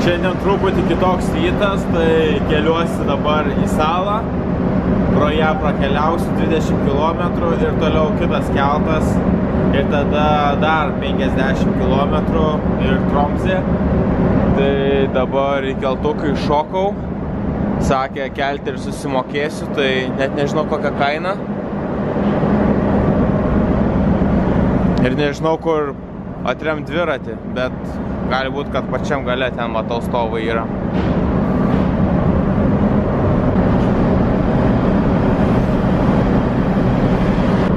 Šiandien truputį kitoks rytas, tai keliuosi dabar į salą, pro ją prakeliausiu 20 km ir toliau kitas keltas ir tada dar 50 km ir Tromzė. Tai dabar į keltuką iššokau, sakė kelti ir susimokėsiu, tai net nežinau kokią kainą. Ir nežinau, kur atrem dviratį, bet gali būti, kad pačiam gale ten matau stovai yra.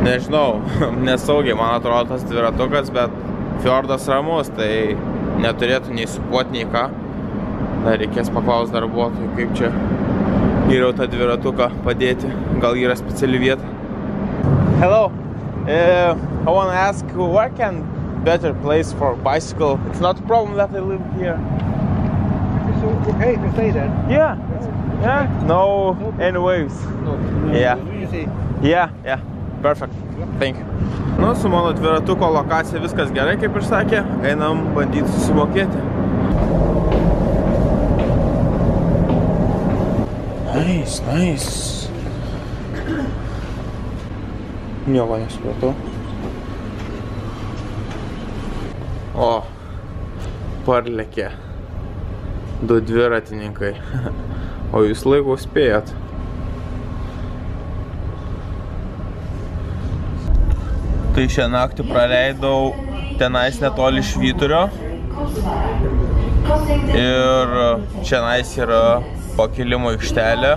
Nežinau, nesaugiai man atrodo tas dviratukas, bet fjordas ramus, tai neturėtų nei supuoti, nei ką. Dar reikės paklausti darbuotojų, kaip čia geriau tą dviratuką padėti, gal yra speciali vieta. Hello. I want to ask, where can better place for bicycle? It's not a problem that I live here. It's okay to say that. Yeah. Yeah. No, anyways. No. Yeah. Yeah. Yeah. Perfect. Thank you. Nu, su mano dviratuko lokacija viskas gerai, kaip ir sakė. Einam bandyti susimokėti. Nice, nice. Nieko nesupratau. O, parlėkė. Du dviratininkai. O jūs laiko spėjat. Tai šią naktį praleidau tenais netoli Švyturio. Ir šiandien yra pakilimo aikštelė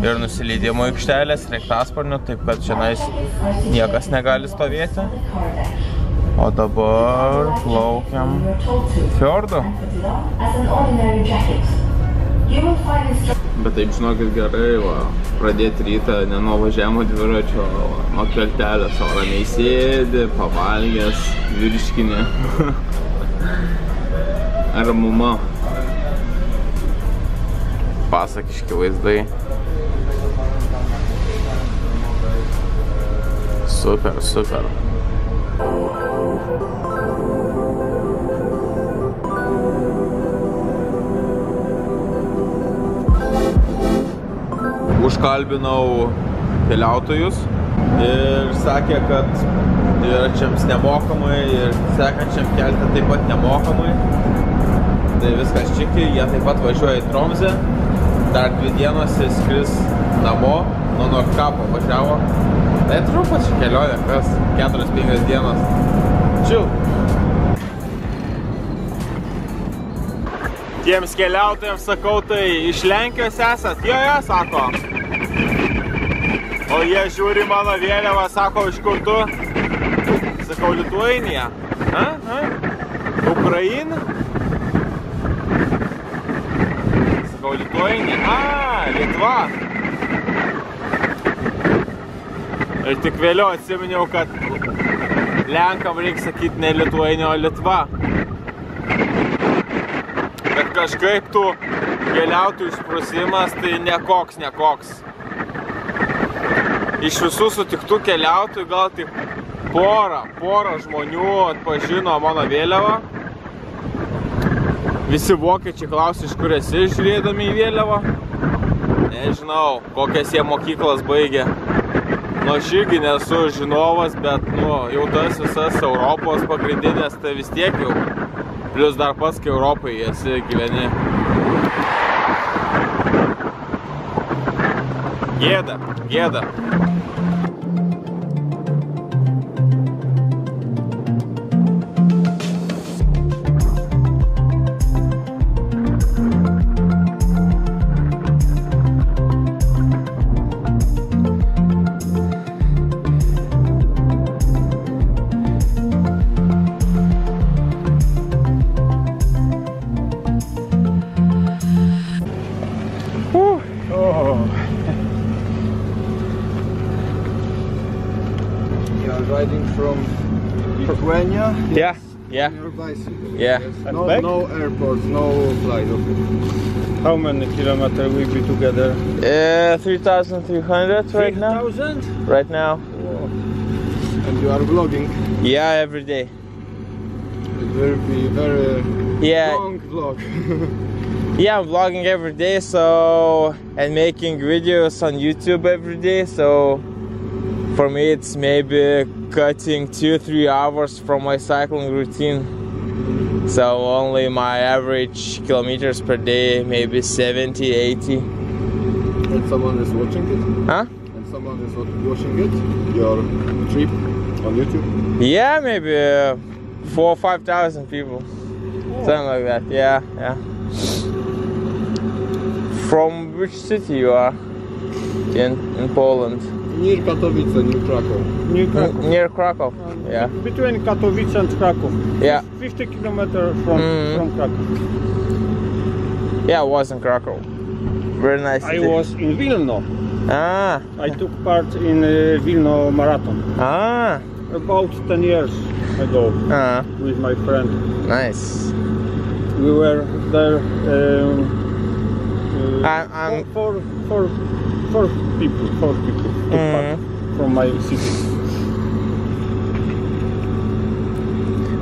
ir nusileidimo aikštelės, sraigtasparnių, taip kad šiandien niekas negali stovėti. O dabar plaukiam fjordu. Bet taip, žinokit, gerai, va, pradėti rytą ne nuo važiavimo dviračio, nuo keltelės, o ramiai sėdi, pavalgęs, virškinė. Ar mama. Pasakiški vaizdai. Super, super. Užkalbinau keliautojus ir sakė, kad dviračiams nemokamai ir sekančiam kelte taip pat nemokamai. Tai viskas čiki, jie taip pat važiuoja į Tromzę. Dar 2 dienos jis skris namo, nuo Nordkapo važiavo. Tai trumpas ši kelionė, kas 4-5 dienos. Chill. Tiems keliautojams sakau, tai iš Lenkijos esat? Joje, sako. O jie žiūri mano vėliavą, sako, iš kur tu? Sakau, Lietuvainija. Ukraina? Sakau, Lietuvainija. Lietuva. Ir tik vėliau atsiminiau, kad Lenkam reikia sakyti ne Lietuvainija, o Lietuva. Bet kažkaip tų keliautojų išprusimas tai nekoks. Iš visų sutiktų keliautojų gal tik pora žmonių atpažino mano vėliavą. Visi vokiečiai klausė, iš kur esi, žiūrėdami į vėliavą. Nežinau, kokias jie mokyklas baigė. Nu, aš irgi nesu žinovas, bet nu, jau tas visas Europos pagrindinės, tai vis tiek jau. Plius dar pats, kai Europai esi gyveni. Gėda, gėda. Yeah, yeah. Your bicycle. Yeah. No airports, no flight. Okay. How many kilometers will be together? 3,300 right now. 3,000? Right now. Whoa. And you are vlogging? Yeah, every day. It will be very Yeah. Long vlog. Yeah, I'm vlogging every day, so, and making videos on YouTube every day, so for me it's maybe cutting 2-3 hours from my cycling routine. So only my average kilometers per day, maybe 70, 80. And someone is watching it? Huh? And someone is watching it? Your trip on YouTube? Yeah, maybe 4,000 or 5,000 people. Something like that, yeah, yeah. From which city you are in Poland? Near Katowice, near Krakow. Near Krakow, yeah. Between Katowice and Krakow. Yeah. 50 kilometers from Krakow. Yeah, I was in Krakow. Very nice city. I was in Vilno. Ah. I took part in Vilno Marathon. Ah. About 10 years ago with my friend. Nice. We were there four people took part from my city.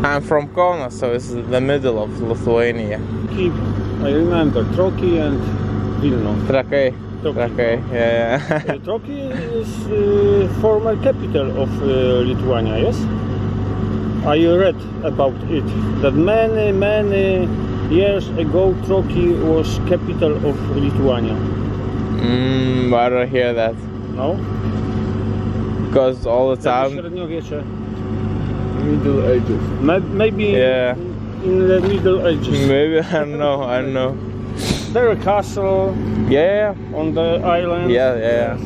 I'm from Kaunas, so it's the middle of Lithuania. I remember Trakai and Vilno. Trakai. Trakai, yeah. Trakai is former capital of Lithuania, yes? I read about it, that many, many years ago Trakai was capital of Lithuania. Mmm, I don't hear that. No? Because all the time... Middle Ages. Maybe yeah. In the Middle Ages. Maybe, I don't know, I don't know. There a castle, yeah, on the island. Yeah, yeah.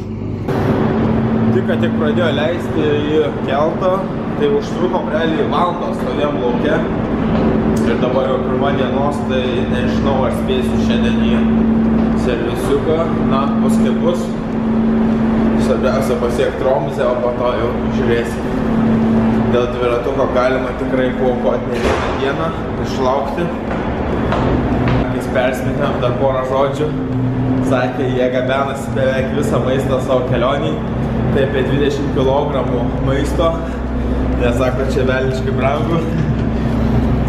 Tik pradėjo leisti į keltą, tai užtrukom realiai valandą stovėjom lauke. Ir dabar jau pirma dienos, tai nežinau ar spėsiu šiandien į servisiuką. Na, paskui bus. Svarbiausia pasiekti Tromzę, o po to jau žiūrėsim. Dėl dviratuko galima tikrai paaukoti ne vieną dieną, išlaukti. Persimetėm dar porą žodžių. Sakė, jie gabenasi beveik visą maistą savo kelionį. Tai apie 20 kg maisto. Nes sako, čia velniškai brangu.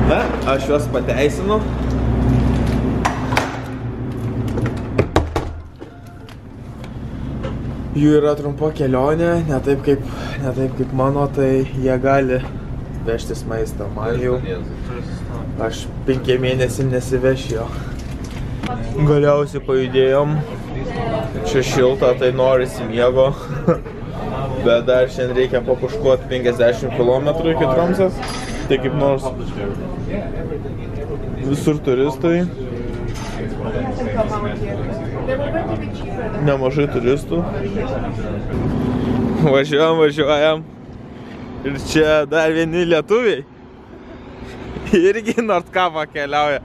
Na, aš juos pateisinu. Jų yra trumpa kelionė, ne taip kaip mano, tai jie gali vežtis maistą. Man jau... Aš 5 mėnesį nesivešiu jo. Galiausiai pajudėjom. Čia šilta, tai norisi miego. Bet dar šiandien reikia papuškuoti 50 km iki Tromsės. Tai kaip nors visur turistai. Nemažai turistų. Važiuojam, važiuojam. Ir čia dar vieni lietuviai. Irgi Nordkapa keliauja.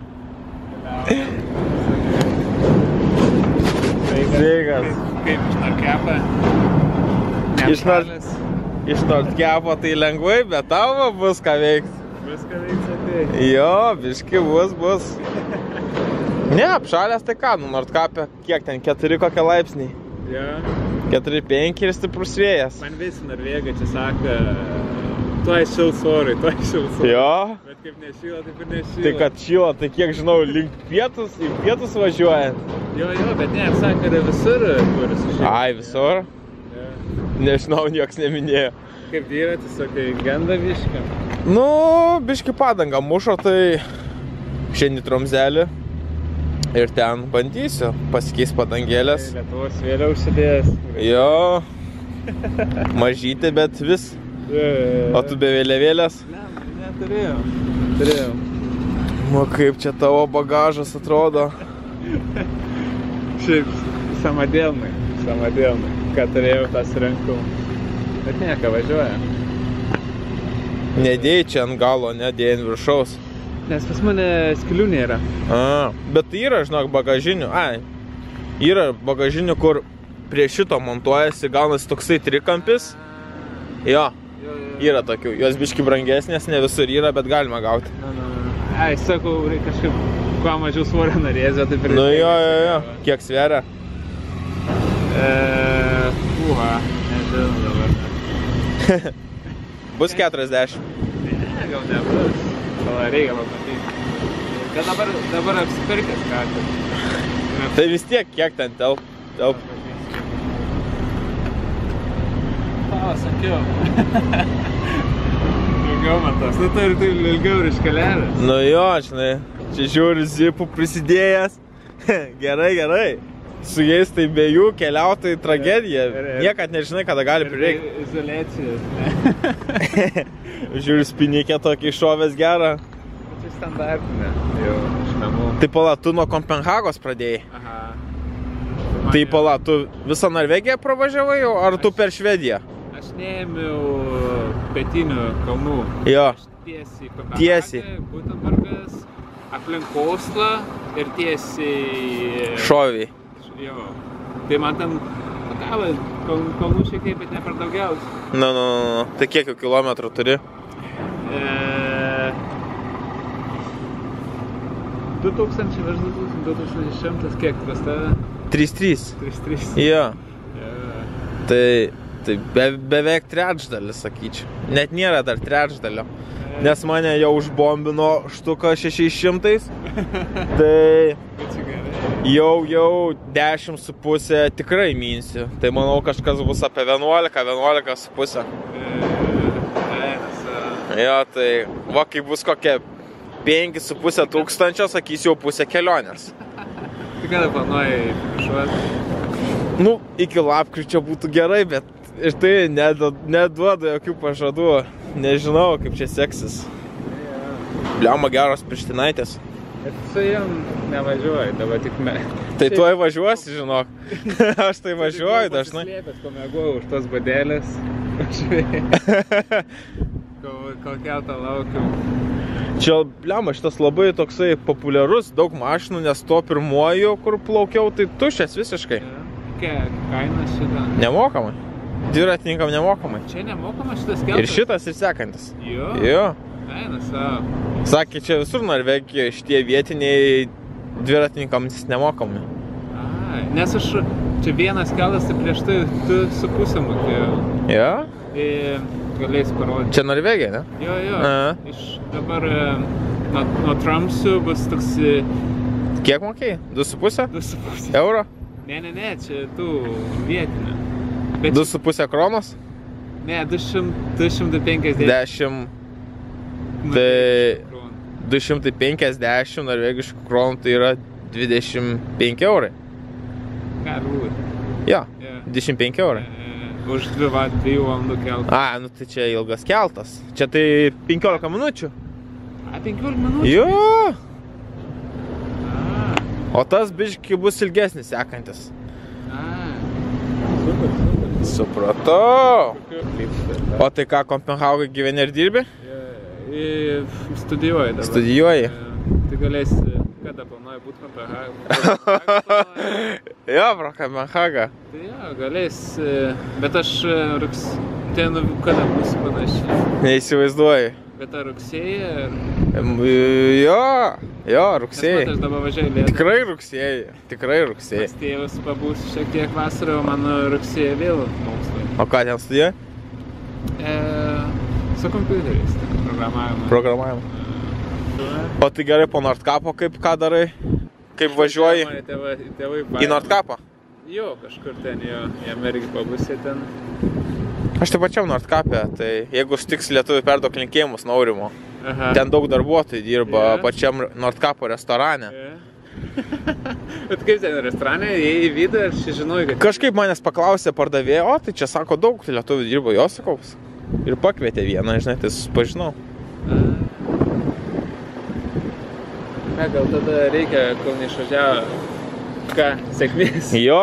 Sveikas. Kaip iš Nordkapa? Iš Nordkapa tai lengvai, bet tavo bus ką veikti. Bus ką veikti atėjai. Jo, biški bus. Ne, apšalės tai ką, nu Nordkapa kiek ten, 4 kokie laipsniai. Jo. 4-5 ir stiprus vėjas. Man visi Norvegai čia sako... Tuoj šils orai, tuoj šils orai. Jo. Bet kaip nešyla, taip ir nešyla. Tai kad šyla, tai kiek žinau, link pietus, į pietus važiuojant. Jo, jo, bet ne, sakė, kad visur turi sušilti. Ai, visur? Nežinau, niekas neminėjo. Kaip vyra, tiesiog, kai genda biški? Nu, biški padangą mušo, tai šiandien Tromzelį. Ir ten bandysiu, pasikeis padangėlės. Lietuvos vėliau užsidėjęs. Jo, mažyti, bet vis. O tu be vėliavėlės? Ne, turėjau. Nu kaip čia tavo bagažas atrodo? Šiaip samadėlnai, ką turėjau tą surinkau. Bet ne, ką važiuoja. Nedėjai čia ant galo, nedėjai ant viršaus. Nes pas mane skilių nėra. Bet yra, žinok, bagažinių. Ai, yra bagažinių, kur prie šito montuojasi, gaunasi toksai trikampis. Jo. Yra tokių, jos biški brangesnės, ne visur yra, bet galima gauti. Ai, sakau, kažkaip kuo mažiau svorio norėsio, taip ir... Nu jo, jo, jo, kiek sveria? Nežinau dabar. Bus 40. Ne, gal nebus. Gal reikia pamatyti. Bet dabar apsipirkęs ką tik. Tai vis tiek, kiek ten telp? Tau sakiau. Daugiau matos. Nu, tai ir tu ilgiau ryškalėlės. Nu jo, žinai. Čia žiūri zipų prisidėjęs. Gerai, gerai. Su jais tai be jų keliautai tragedija. Niekad nežinai, kada gali prireikti. Izoliacijos. Žiūri spinikė tokį šovęs gerą. Tai standartinė, jau iš namų. Tai pala, tu nuo Kopenhagos pradėjai? Aha. Tai pala, tu visą Norvegiją pravažiavai jau, ar tu per Švediją? Aš neėmiau pietinių kalnų. Jo. Aš tiesiai Kopenhagą, Gutenbergas, aplink Oslą ir tiesiai... Šoviai. Jo. Tai man tam pakavo kalnų šiek tiek, bet ne per daugiausiai. Na, na, na. Tai kiek jau kilometrų turi? 2000 virš 2600, kiek pas tave? 3-3. 3-3. Jo. Tai beveik trečdalis, sakyčiau. Net nėra dar trečdalio. Nes mane jau užbombino štuką 600. Tai jau 10,5 tikrai minsiu. Tai manau kažkas bus apie 11,5. Jo, tai va kai bus kokia 5,5 tūkstančio, sakysiu, jau pusę kelionės. Tai kada planuoji išvažiuoti? Nu, iki lapkričio būtų gerai, bet ir tai neduoda jokių pažadų. Nežinau, kaip čia seksis. Bliama geros pirštinaitės. Bet su jom nevažiuoji, dabar tik me. Tai tuoj važiuosi, žinok. Aš tai važiuoju dažnai. Tai pasislėpęs, pamėguoju už tos badėlės. Važiuoju. Kol keltą laukiu. Čia, bliama, šitas labai toksai populiarus, daug mašinų, nes to pirmuoju, kur plaukiau, tai tušės visiškai. Kiek kainas šitą? Nemokamai. Dviratininkam nemokamai. Čia nemokamai šitas keltas? Ir šitas, ir sekantis. Jo? Jo. Kainas, savo. Sakė, čia visur Norvegijoje šitie vietiniai dviratininkams nemokamai. Ai, nes aš... Čia vienas keltas, tai prieš tai 2,5 mokėjau. Jo? Galėsiu parodyti. Čia Norvegija, ne? Jo, jo. Iš dabar nuo Tromsė bus toks... Kiek mokėjai? 2,5? 2,5. Euro? Ne, ne, ne, čia tu vietinė. 2,5 kronos? Ne, 250. 250 norvegiškų kronų, tai yra 25 eurai. Ką rūdė? Jo, 25 eurai. Už 2 valandų keltas. A, nu tai čia ilgas keltas. Čia tai 15 minučių. A, 15 minučių? Jo! O tas biški bus ilgesnis sekantis. A, super, super. Supratau. O tai ką, Kopenhagoje gyveni ir dirbi? Studijuoji dabar. Studijuoji? Tai galėsi... Kada planuoju būti Kopenhagoje. Jo, pro Kopenhagą. Tai jo, galės, bet aš ten kada būsiu panašiai. Neįsivaizduoju. Bet ar rugsėjai? Jo, jo, rugsėjai. Nes pat aš dabar važiuoju Lietuvą. Tikrai rugsėjai, tikrai rugsėjai. Pas tėvus pabūsiu šiek tiek vasarą, o mano rugsėjai vėl mokslai. O ką ten studijuoji? Su kompiuteriais, programavimu. Programavimu. O tai gerai, po Nordkapo kaip ką darai? Kaip važiuoji? Į Nordkapą? Jo, kažkur ten, jo, jame irgi pabūsė ten. Aš taip pačiam Nordkapė, tai jeigu sutiks lietuvių perduok linkėjimus Naurimo. Ten daug darbuotojų dirba pačiam Nordkapo restorane. Bet kaip ten restorane, į vidų aš žinojau, kad... Kažkaip manęs paklausė pardavėjo, o tai čia sako daug lietuvių dirba, jo sakaus. Ir pakvietė vieną, žinai, tai susipažinau. Gal tada reikia, kol neišvažiavo, ką, sėkmės? Jo,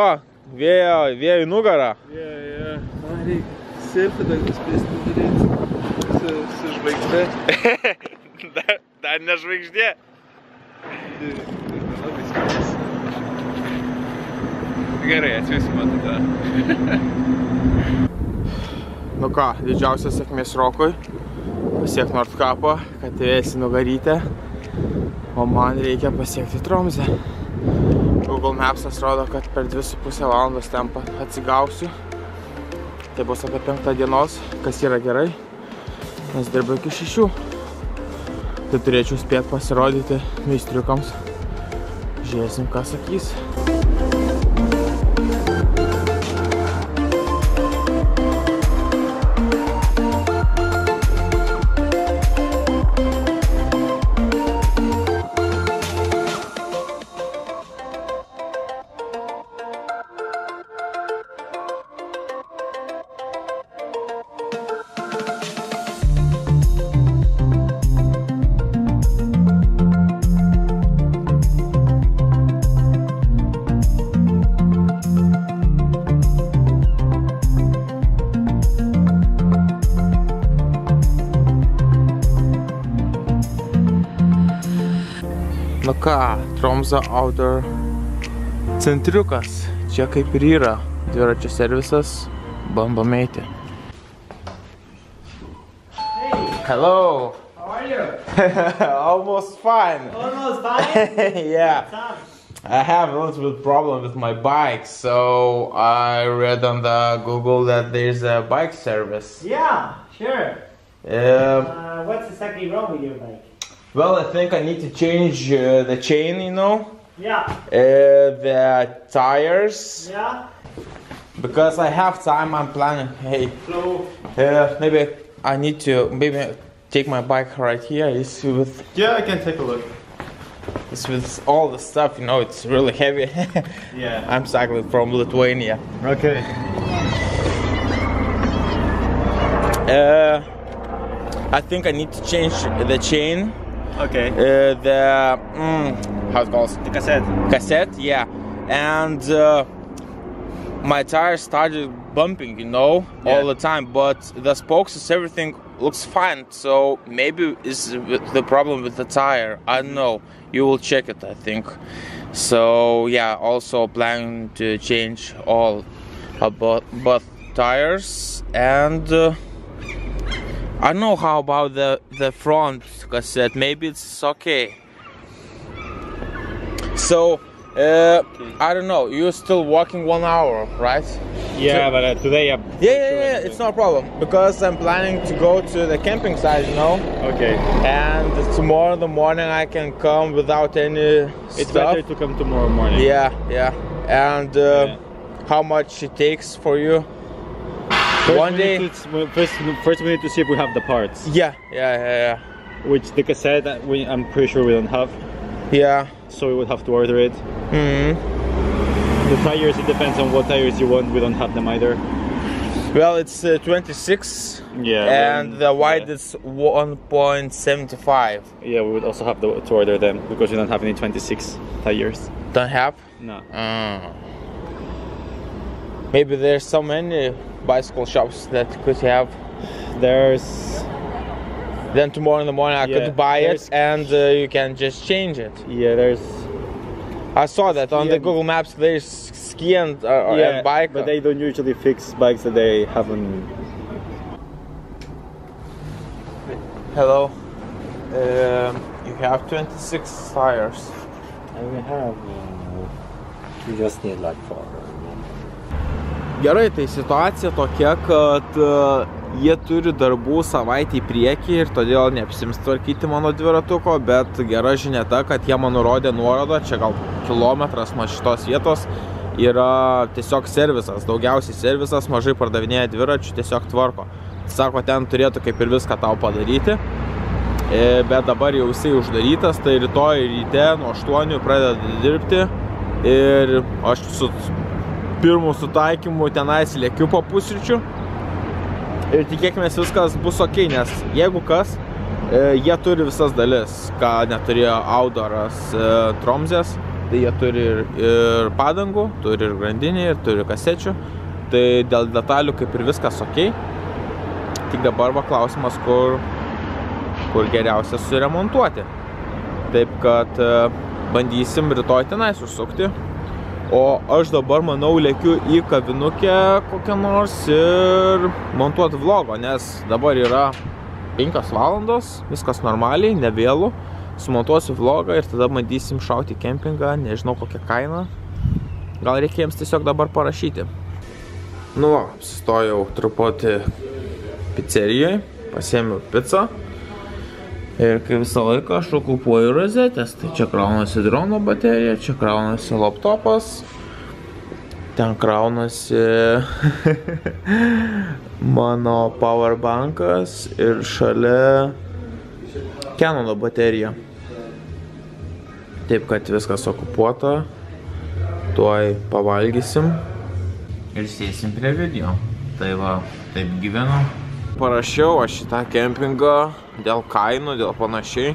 vėjo į nugarą. Jo, jo. Man reikia sirti daugiau spėsti daryti su žvaigždė. Dar ne žvaigždė. Gerai, atsiųsiu man tada. Nu ką, didžiausia sėkmės Rokui. Pasiek Nordkapą, kad vėsi nugarytę. O man reikia pasiekti Tromzę. Google Maps rodo, kad per 2,5 valandos tempą atsigausiu. Tai bus apie 5 dienos, kas yra gerai, nes dirbu iki 6. tai turėčiau spėt pasirodyti meistriukams. Žiūrėsim, ką sakys. Nu ką, Tromza Outdoor centriukas. Čia kaip ir yra dviračių servisas, bandom eiti. Hey. Hello. How are you? Almost fine. Almost fine? Yeah. What's up? I have a little bit problem with my bike, so I read on the Google that there's a bike service. Yeah, sure. What's exactly wrong with your bike? Well, I think I need to change the chain, you know? Yeah. The tires. Yeah. Because I have time, I'm planning, hey. Hello. Maybe I need to, take my bike right here. It's with... Yeah, I can take a look. It's with all the stuff, you know, it's really heavy. Yeah. I'm cycling from Lithuania. Okay. I think I need to change the chain. Okay. How it calls? The cassette. Cassette, yeah. And my tires started bumping, you know, all the time. But the spokes, everything looks fine. So maybe it's the problem with the tire. I don't know. You will check it, I think. So yeah, also planning to change all about both tires and. I don't know how about the front cassette, maybe it's okay. So, I don't know, you're still walking 1 hour, right? Yeah, so, but today I'm... Yeah, it's no problem, because I'm planning to go to the camping site, you know? Okay. And tomorrow in the morning I can come without any It's better to come tomorrow morning. Yeah. And how much it takes for you? First we need to see if we have the parts. Yeah. Which the cassette, I'm pretty sure we don't have. Yeah. So we would have to order it. The tires, it depends on what tires you want. We don't have them either. Well, it's 26. Yeah. And the wide is 1.75. Yeah, we would also have to order them because we don't have any 26 tires. Don't have? No. Maybe there's so many bicycle shops that could have. Then tomorrow in the morning I could buy it and you can just change it. Yeah, there's. I saw that on the Google Maps. There's ski and bike. But they don't usually fix bikes that they haven't. Hello. You have 26 tires. And we have. We just need like 4. Gerai, tai situacija tokia, kad jie turi darbų savaitę į priekį ir todėl neapsims tvarkyti mano dviratuko, bet gera žinia ta, kad jie man nurodė nuorodą, čia gal kilometras nuo šitos vietos yra tiesiog servisas, daugiausiai servisas, mažai pardavinėja dviračių, tiesiog tvarko. Sako, ten turėtų kaip ir viską tau padaryti, bet dabar jau jisai uždarytas, tai rytoj ryte nuo 8 pradeda dirbti ir aš pirmų sutaikymų tenais lėkiu po pusryčių ir tikėkime viskas bus ok, nes jeigu kas, jie turi visas dalis, ką neturėjo Outdooras Tromzės, tai jie turi ir padangų, turi ir grandinį, ir turi kasečių, tai dėl detalių kaip ir viskas ok, tik dabar va klausimas, kur geriausia suremontuoti, taip kad bandysim rytoj tenais užsukti. O aš dabar, manau, lėkiu į kavinukę kokią nors ir montuoti vlogo, nes dabar yra 5 valandos, viskas normaliai, nevėlu. Sumontuosiu vlogą ir tada bandysim šauti kempingą, nežinau kokią kainą. Gal reikia jiems tiesiog dabar parašyti. Nu va, apsistojau truputį pizzerijoje, pasiėmiau pizzą. Ir kai visą laiką aš okupuoju rozetės, tai čia kraunasi drono baterija, čia kraunasi laptopas, ten kraunasi mano powerbankas ir šalia Canono baterija. Taip, kad viskas okupuota, tuoj pavalgysim ir sėsim prie video. Tai va, taip gyvenu. Parašiau aš šitą kempingą dėl kainų, dėl panašiai.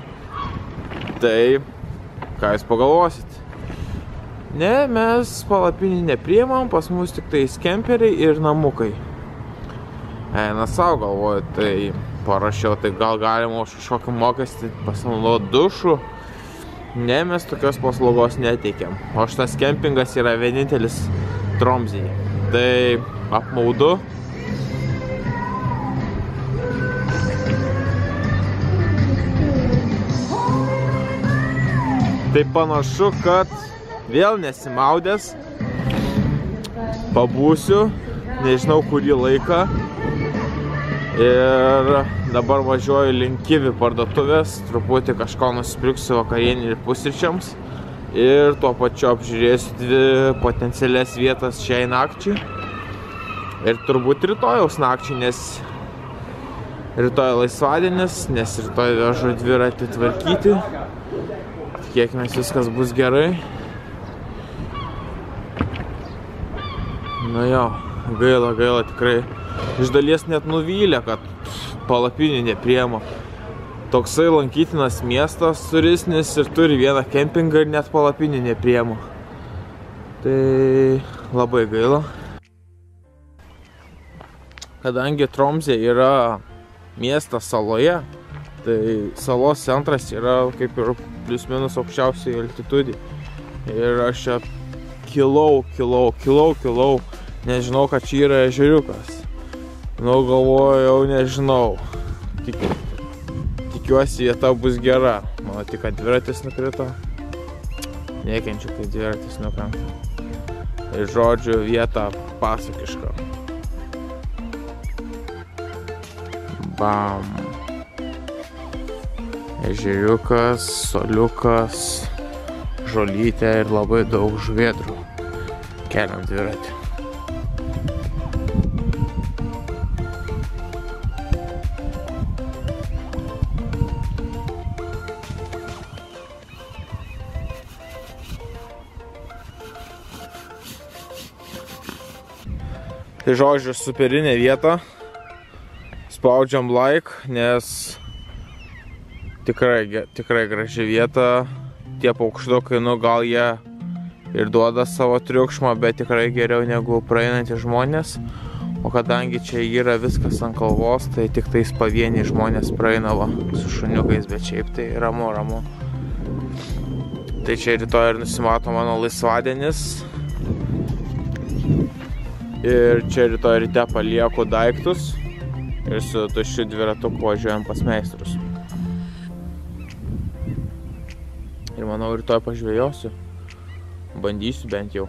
Tai, ką jūs pagalvosit? Ne, mes palapinį nepriimam, pas mus tik tais kemperiai ir namukai. Na, sau galvoju, tai parašiau, tai gal galima už kažkokį mokestį pasinaudot dušų. Ne, mes tokios paslaugos neteikiam. O šitas kempingas yra vienintelis Tromzėje. Tai apmaudu. Tai panašu, kad vėl nesimaudęs pabūsiu, nežinau kurį laiką. Ir dabar važiuoju link Kivi parduotuvės, truputį kažko nusipirksiu vakarienį ir pusryčiams. Ir tuo pačiu apžiūrėsiu dvi potencialias vietas šiai nakčiai. Ir turbūt rytojaus nakčiai, nes rytoj laisvadienis, nes rytoj vežu dviratį tvarkyti. Tikėkimės, viskas bus gerai. Nu jo, gaila, gaila tikrai. Iš dalies net nuvylė, kad palapinį nepriema. Toksai lankytinas miestas turistinis ir turi vieną kempingą ir net palapinį nepriema. Tai labai gaila. Kadangi Tromsė yra miestas saloje, tai salos centras yra kaip ir plius minus aukščiausiai altitudį. Ir aš čia kilau, nežinau, kad čia yra ežeriukas. Nu, galvojau, nežinau. Tikiuosi, vieta bus gera. Mano tik dviratis nukrito. Nekenčiu, kai dviratis nukrenta. Ir žodžiu, vieta pasakiška. Bam. Ežeriukas, soliukas, žolytė ir labai daug žuvėdrų. Keliam dviratį. Tai žodžiu, superinė vieta. Spaudžiam like, nes tikrai graži vieta. Tie paukštukai, nu gal jie ir duoda savo triukšmą, bet tikrai geriau negu praeinantys žmonės. O kadangi čia yra viskas ant kalvos, tai tik tais pavieniai žmonės praeinavo su šuniukais, bet šiaip tai ramu. Tai čia rytoj ir nusimato mano laisvadienis. Ir čia rytoj ryte palieku daiktus ir su tuščiu dviratu važiuojam pas meistrus. Ir manau, rytoj pažvejosiu. Bandysiu bent jau.